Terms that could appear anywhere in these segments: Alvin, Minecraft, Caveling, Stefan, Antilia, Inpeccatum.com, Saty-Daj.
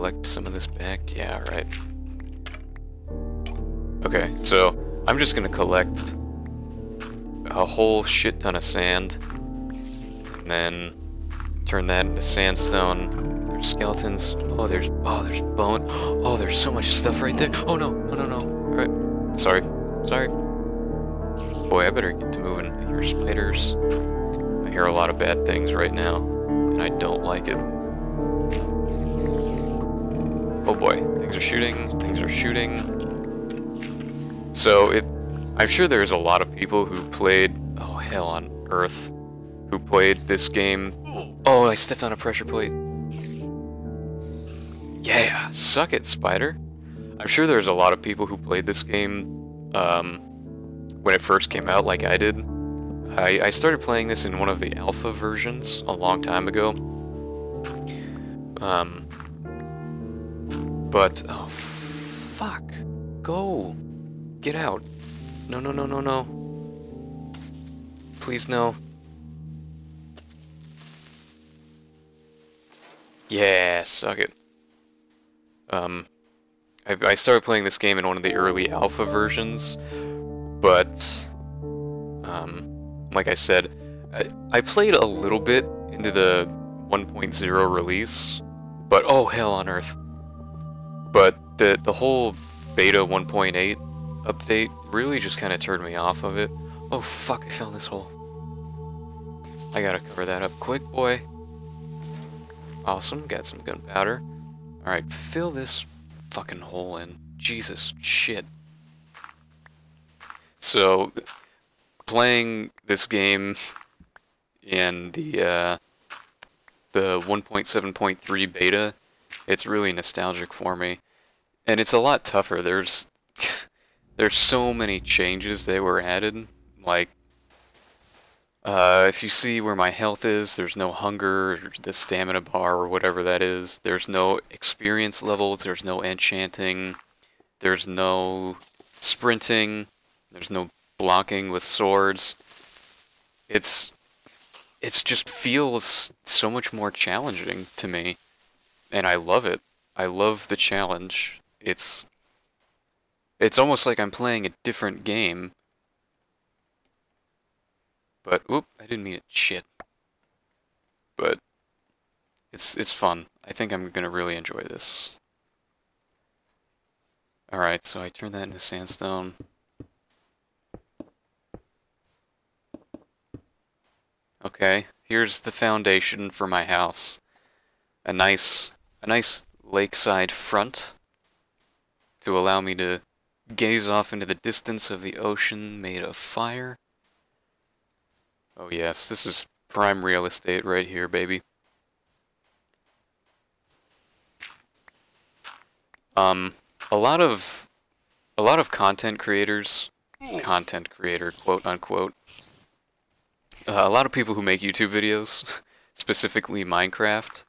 collect some of this back? Yeah, right. Okay, so I'm just gonna collect a whole shit ton of sand and then turn that into sandstone. There's skeletons. Oh there's bone. Oh, there's so much stuff right there. Oh no, no, no, no. Alright. Sorry. Boy, I better get to moving. I hear spiders. I hear a lot of bad things right now, and I don't like it. Oh boy, things are shooting. So I'm sure there's a lot of people who played, oh hell on earth, who played this game. Oh, I stepped on a pressure plate. Yeah, suck it, spider. I'm sure there's a lot of people who played this game when it first came out, like I did. I started playing this in one of the alpha versions a long time ago. But, oh fuck, go. Get out. No, no, no, no, no. Please, no. Yeah, suck it. I started playing this game in one of the early alpha versions, but, like I said, I played a little bit into the 1.0 release, but oh, hell on earth. But the whole beta 1.8 update really just kind of turned me off of it. Oh fuck, I fell in this hole. I gotta cover that up quick, boy. Awesome, got some gunpowder. Alright, fill this fucking hole in. Jesus shit. So, playing this game in the 1.7.3 beta, it's really nostalgic for me. And it's a lot tougher. There's so many changes that were added, like, if you see where my health is, there's no hunger, or the stamina bar, or whatever that is, there's no experience levels, there's no enchanting, there's no sprinting, there's no blocking with swords. It's just feels so much more challenging to me, and I love it. I love the challenge. It's almost like I'm playing a different game. But, oop, I didn't mean it. Shit. But, it's fun. I think I'm gonna really enjoy this. Alright, so I turned that into sandstone. Okay, here's the foundation for my house. A nice lakeside front to allow me to gaze off into the distance of the ocean made of fire. Oh yes, this is prime real estate right here, baby. A lot of content creator, quote unquote. A lot of people who make YouTube videos, specifically Minecraft.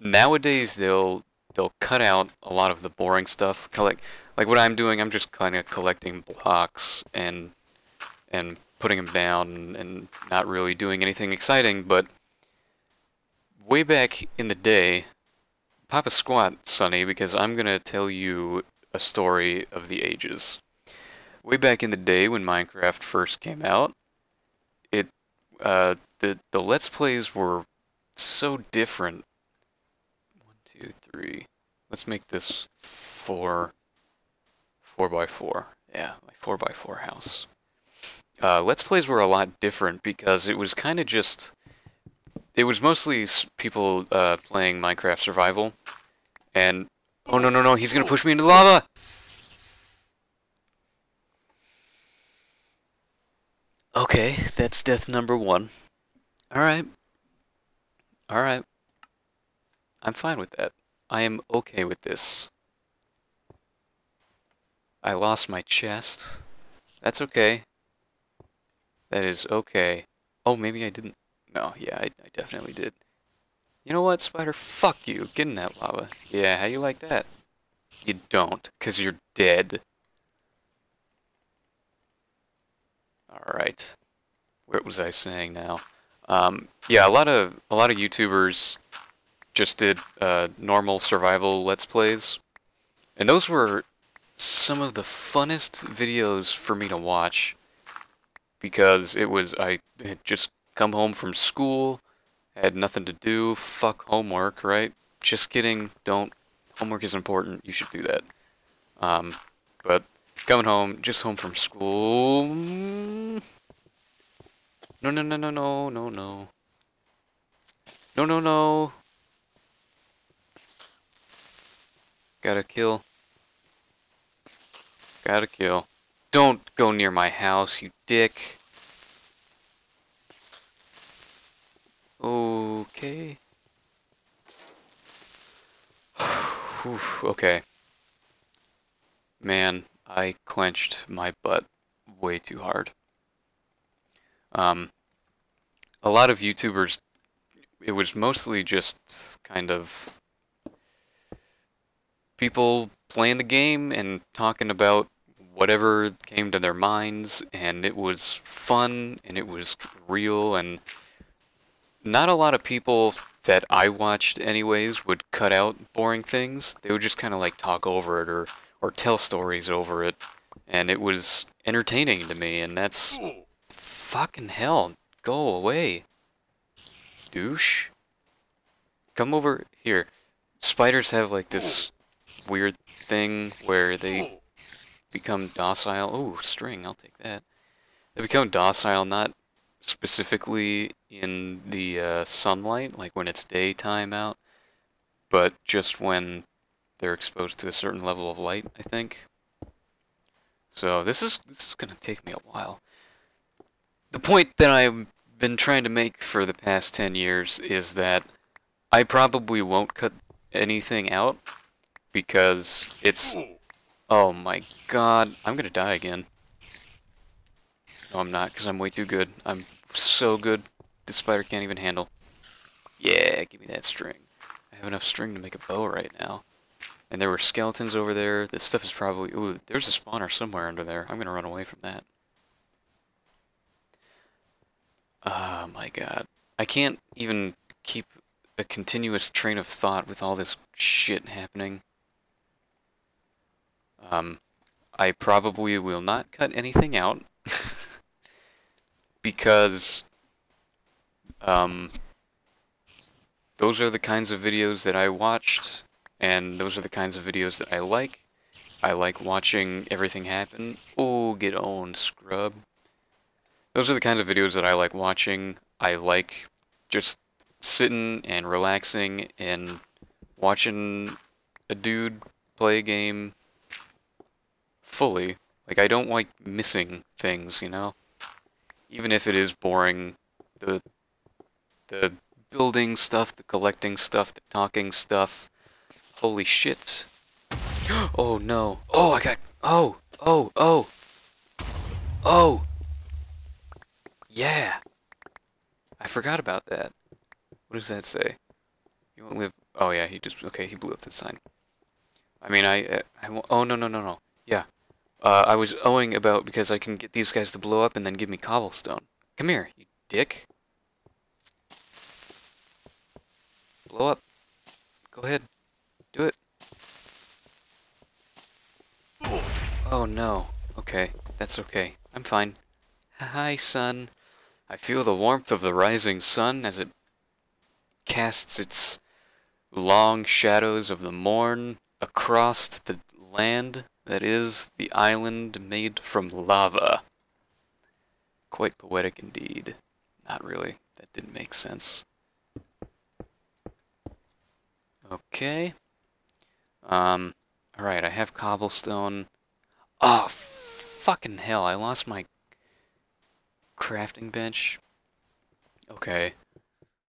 Nowadays they'll cut out a lot of the boring stuff. Like what I'm doing, I'm just kind of collecting blocks and putting them down and not really doing anything exciting. But way back in the day, pop a squat, Sonny, because I'm gonna tell you a story of the ages. Way back in the day when Minecraft first came out, it the Let's Plays were so different. 2, 3. Let's make this 4x4. Yeah, my 4x4 house. Let's Plays were a lot different because it was kind of just... It was mostly people playing Minecraft Survival. And... Oh, no, no, no, he's going to push me into lava! Okay, that's death number 1. Alright. Alright. I'm fine with that. I am okay with this. I lost my chest. That's okay. That is okay. Oh, maybe I didn't. No, yeah, I definitely did. You know what, spider? Fuck you. Get in that lava. Yeah, how you like that? You don't, because you're dead. Alright. What was I saying now? Yeah, a lot of YouTubers... just did normal survival Let's Plays. And those were some of the funnest videos for me to watch, because it was, I had just come home from school, had nothing to do, fuck homework, right? Just kidding, don't. Homework is important, you should do that. But coming home, just home from school. No. Gotta kill. Don't go near my house, you dick. Okay. Okay. Man, I clenched my butt way too hard. A lot of YouTubers, it was mostly just kind of people playing the game and talking about whatever came to their minds, and it was fun and it was real, and not a lot of people that I watched anyways would cut out boring things. They would just kind of like talk over it or tell stories over it, and it was entertaining to me, and that's fucking hell. Go away, douche. Come over here. Spiders have like this weird thing where they become docile. Oh, string, I'll take that. They become docile not specifically in the sunlight, like when it's daytime out, but just when they're exposed to a certain level of light, I think. So this is gonna take me a while. The point that I've been trying to make for the past 10 years is that I probably won't cut anything out, because it's... Oh my god, I'm gonna die again. No, I'm not, because I'm way too good. I'm so good, this spider can't even handle. Yeah, give me that string. I have enough string to make a bow right now. And there were skeletons over there. This stuff is probably... Ooh, there's a spawner somewhere under there. I'm gonna run away from that. Oh my god. I can't even keep a continuous train of thought with all this shit happening. I probably will not cut anything out because those are the kinds of videos that I watched, and those are the kinds of videos that I like. I like watching everything happen. Oh, get on, scrub. Those are the kinds of videos that I like watching. I like just sitting and relaxing and watching a dude play a game fully. Like, I don't like missing things, you know? Even if it is boring, the building stuff, the collecting stuff, the talking stuff. Holy shit. Oh no. Oh, I got... Oh! Oh! Oh! Oh! Yeah! I forgot about that. What does that say? You won't live... Oh yeah, he just... Okay, he blew up the sign. I mean, I oh, no. Yeah. I was owing about because I can get these guys to blow up and then give me cobblestone. Come here, you dick. Blow up. Go ahead. Do it. Oh no. Okay, that's okay. I'm fine. Hi, son. I feel the warmth of the rising sun as it casts its long shadows of the morn across the land that is the island made from lava. Quite poetic indeed. Not really. That didn't make sense. Okay. Alright, I have cobblestone. Oh, fucking hell, I lost my crafting bench. Okay.